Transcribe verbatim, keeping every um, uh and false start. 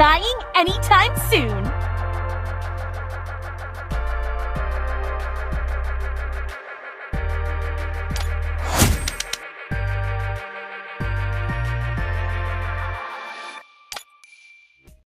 dying anytime soon.